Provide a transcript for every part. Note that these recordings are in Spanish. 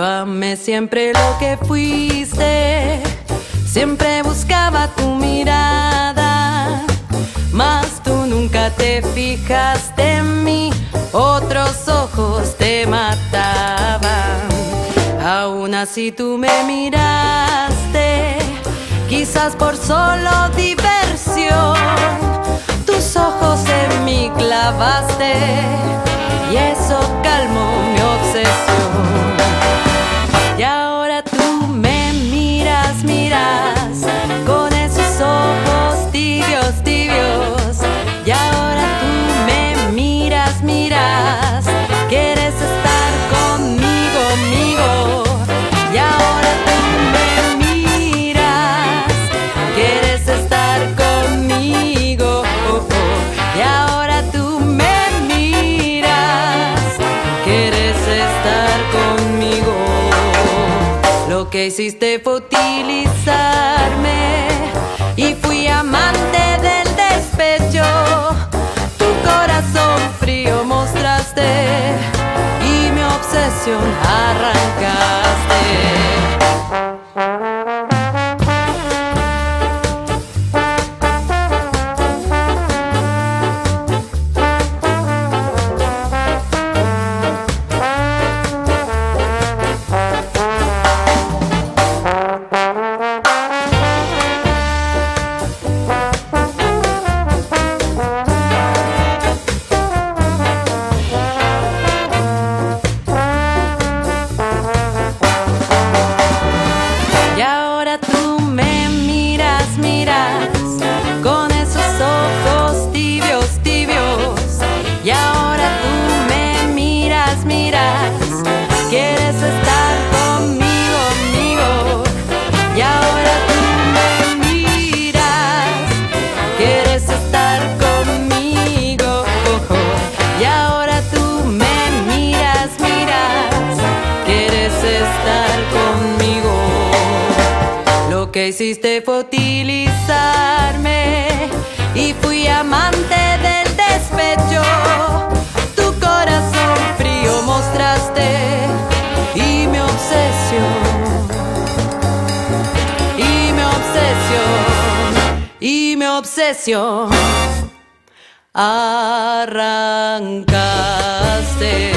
Yo amé siempre lo que fuiste, siempre buscaba tu mirada, mas tú nunca te fijaste en mí, otros ojos te mataban. Aún así tú me miraste, quizás por solo diversión, tus ojos en mí clavaste y eso calmó mi obsesión. Y ahora tú me miras, miras con esos ojos tibios, tibios. Y ahora tú me miras, miras, quieres estar conmigo, conmigo. Y ahora tú me miras, quieres estar conmigo. Y ahora tú me miras, quieres estar conmigo. Lo que hiciste fue utilizarme y fui amante del despecho. Tu corazón frío mostraste y mi obsesión arrancaste. Lo que hiciste fue utilizarme y fui amante del despecho. Tu corazón frío mostraste y mi obsesión, y mi obsesión, y mi obsesión arrancaste.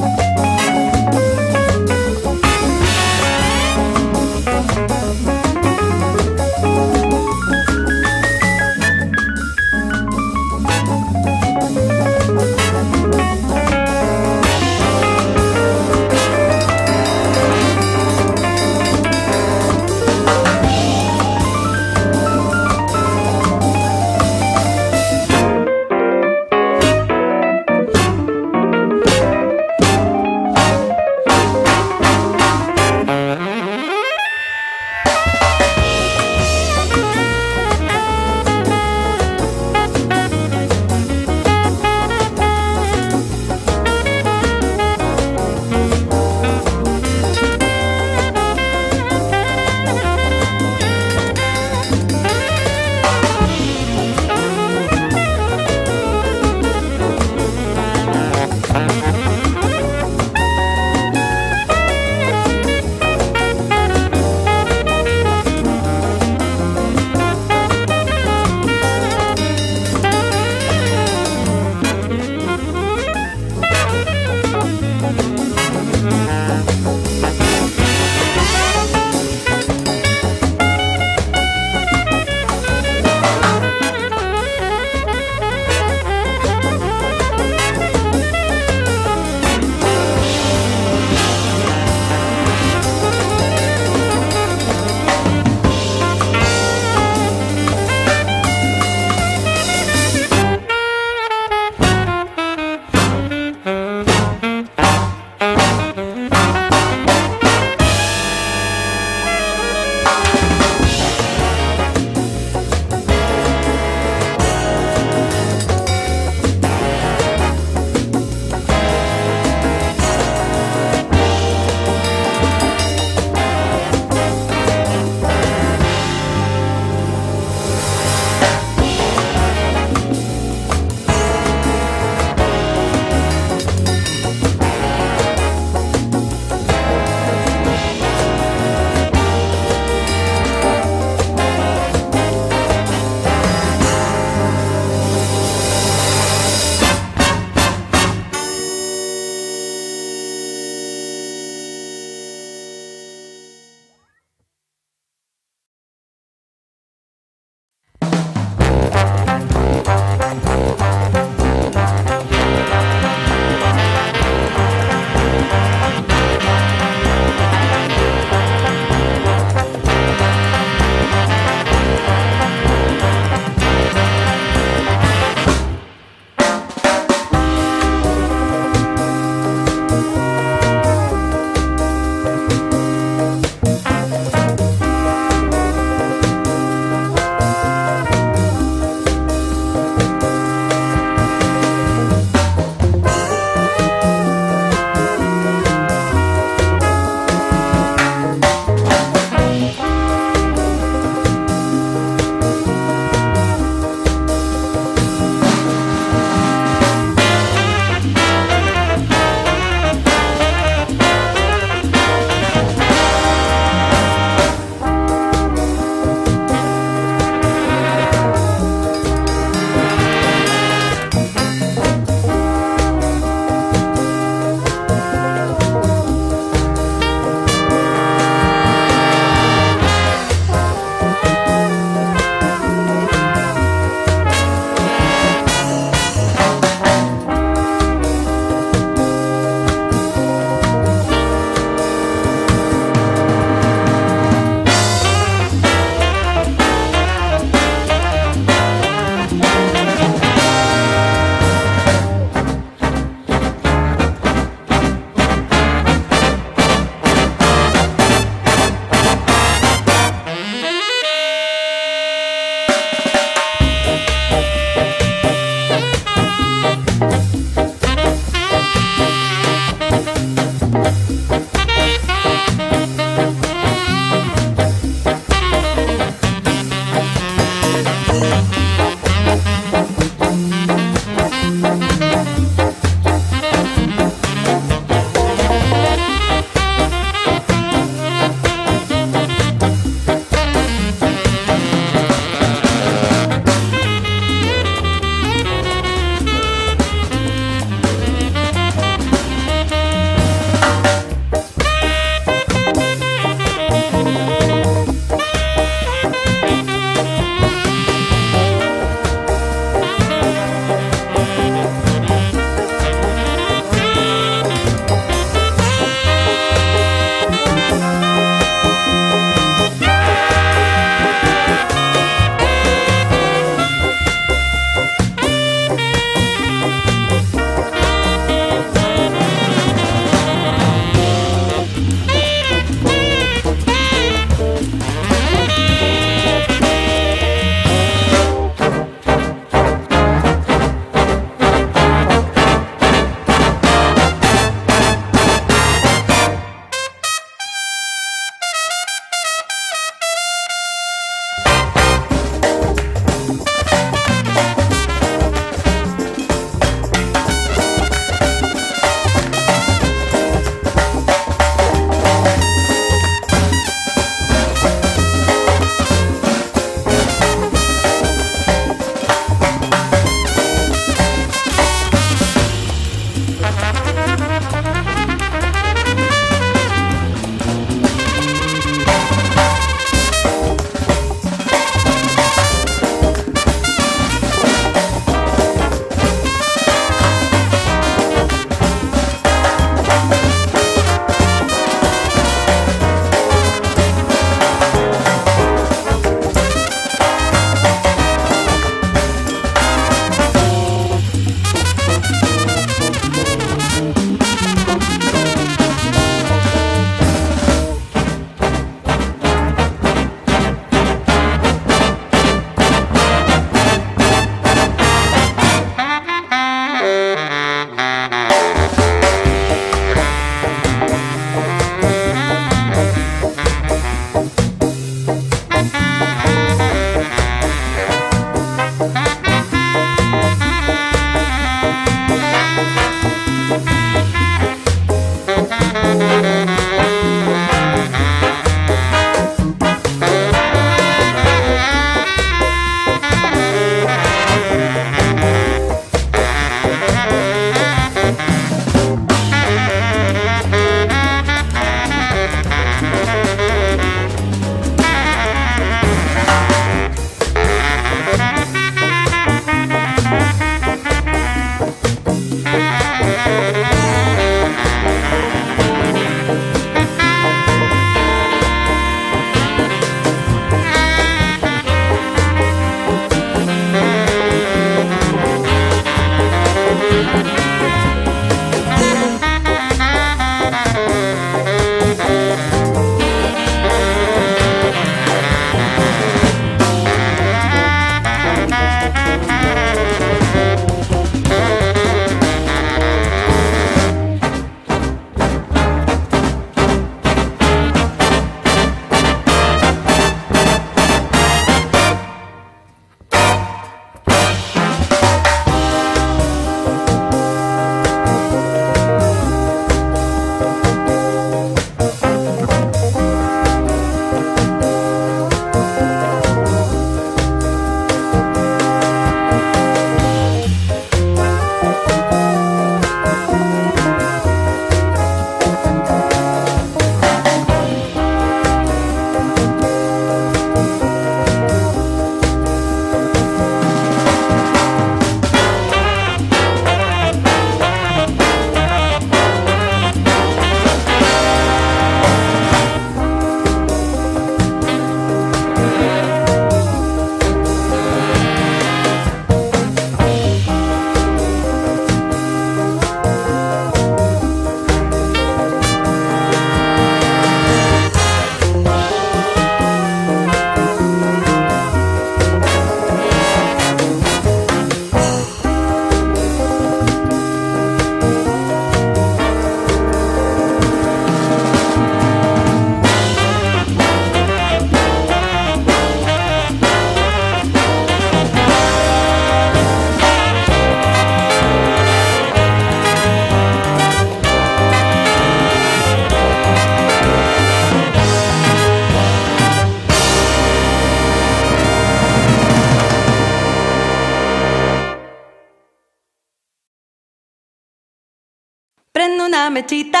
Prendo una mechita,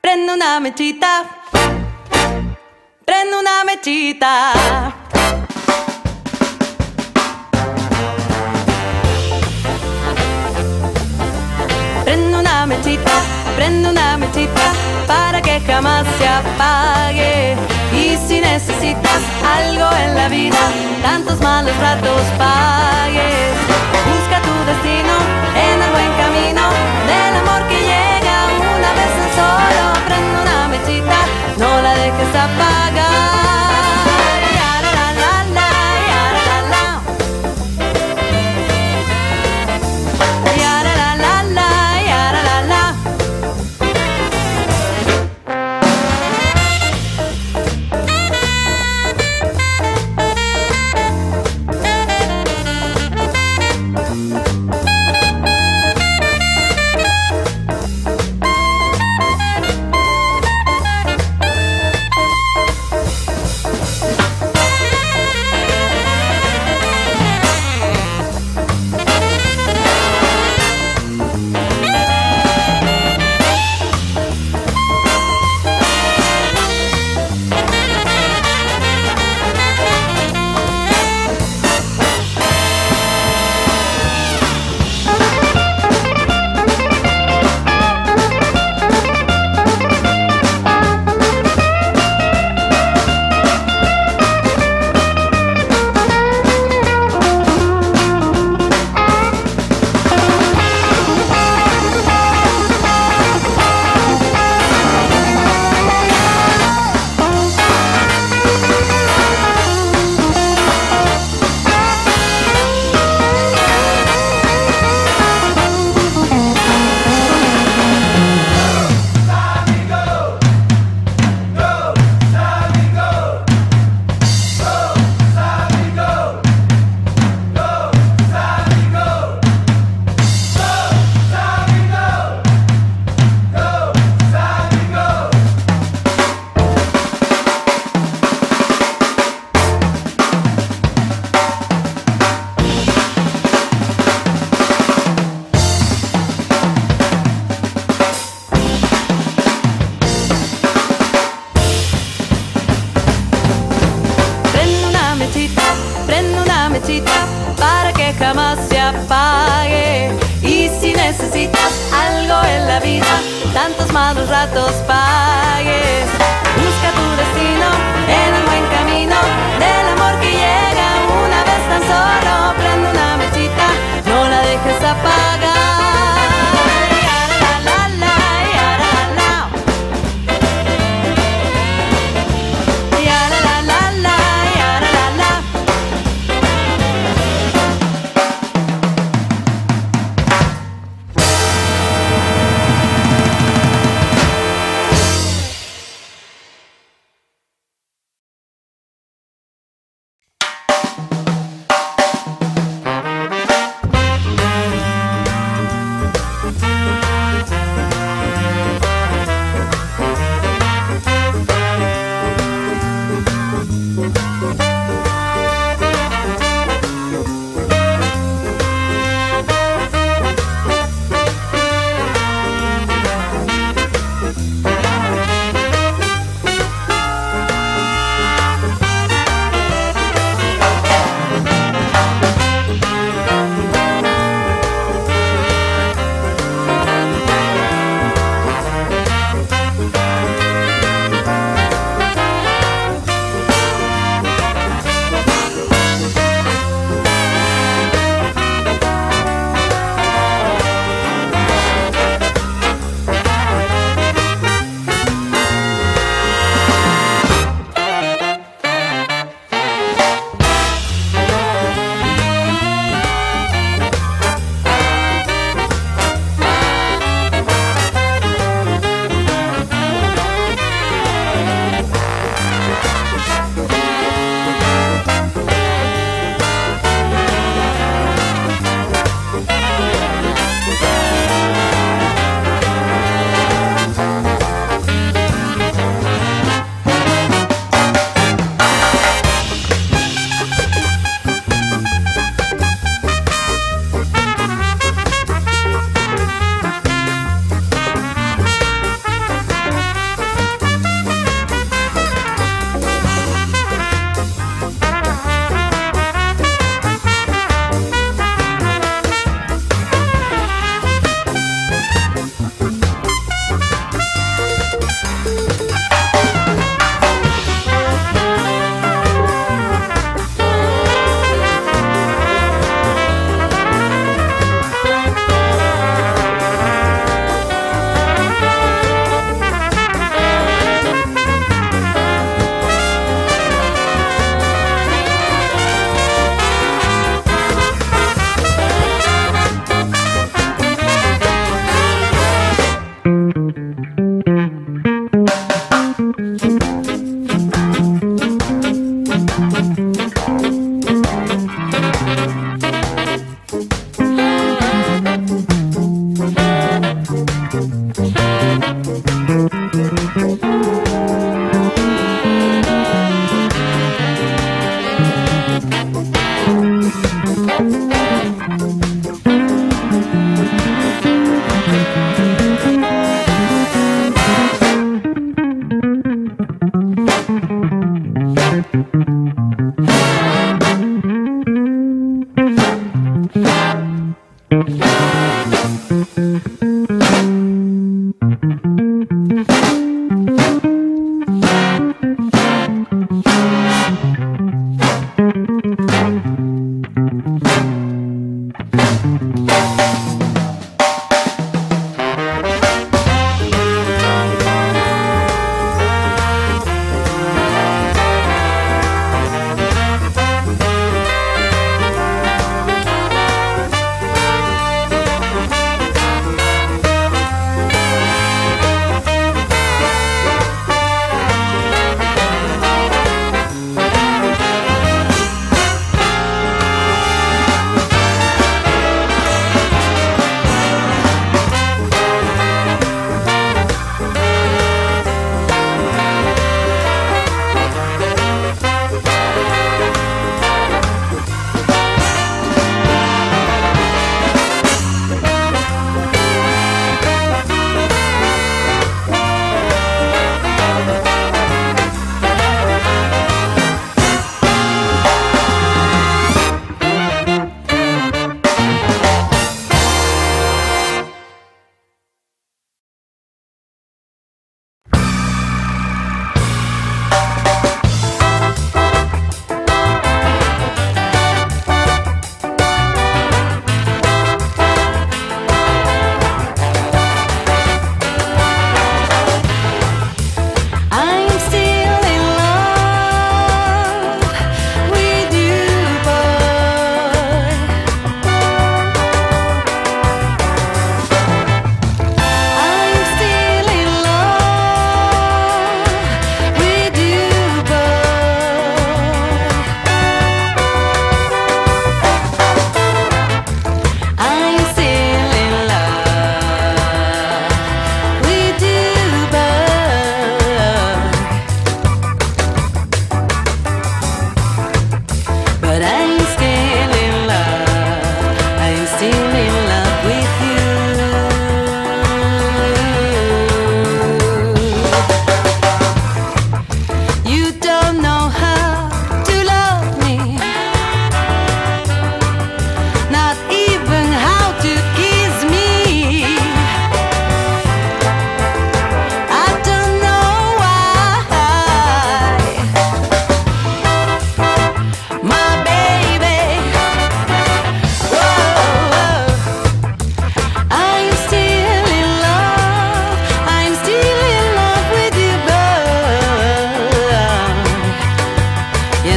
prendo una mechita, prendo una mechita. Prendo una mechita, prendo una mechita, para que jamás se apague. Y si necesitas algo en la vida, tantos malos ratos pagues. Busca tu destino en el buen camino del amor que llega una vez en solo. Prende una mechita, no la dejes apagar. Ya, la, la, la, ya, la, la, la, la, ya, la, la, la. Prende una mechita para que jamás se apague. Y si necesitas algo en la vida, tantos malos ratos pagues. Busca tu destino en el buen camino del amor que llega una vez tan solo. Prende una mechita, no la dejes apagar.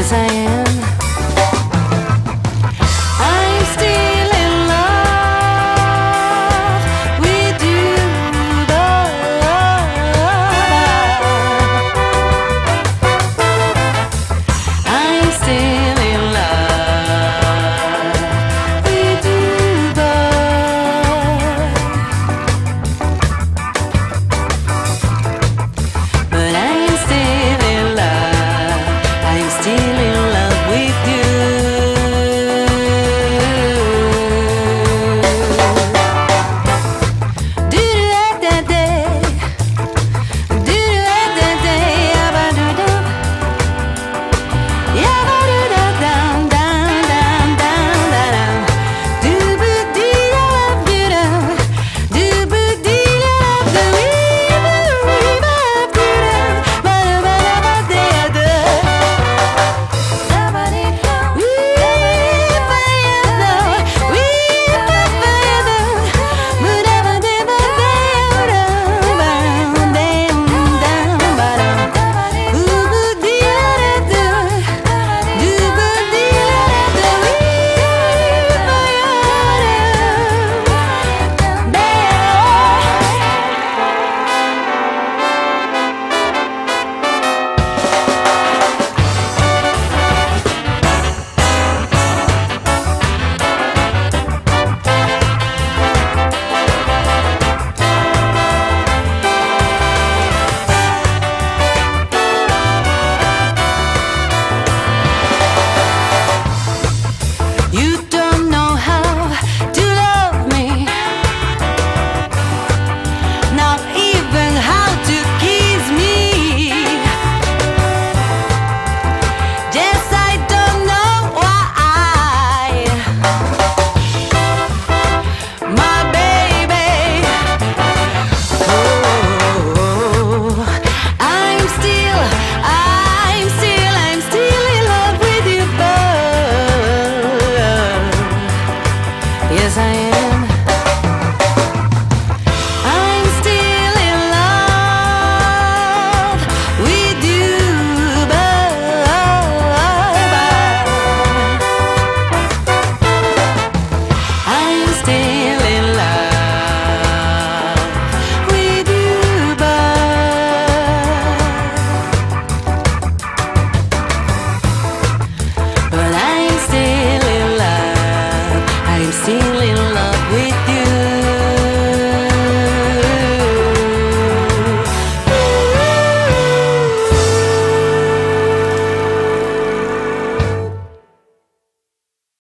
as I am.